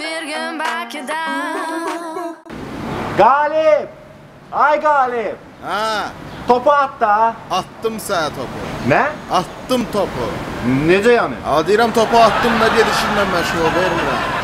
Been getting back you down. Galip! Ay Galip! Ha. Topu at da. Attım sana topu. Ne? Attım topu. Nece yani? Ha, deyirəm topu attım, ne diye düşünmem ben şu o,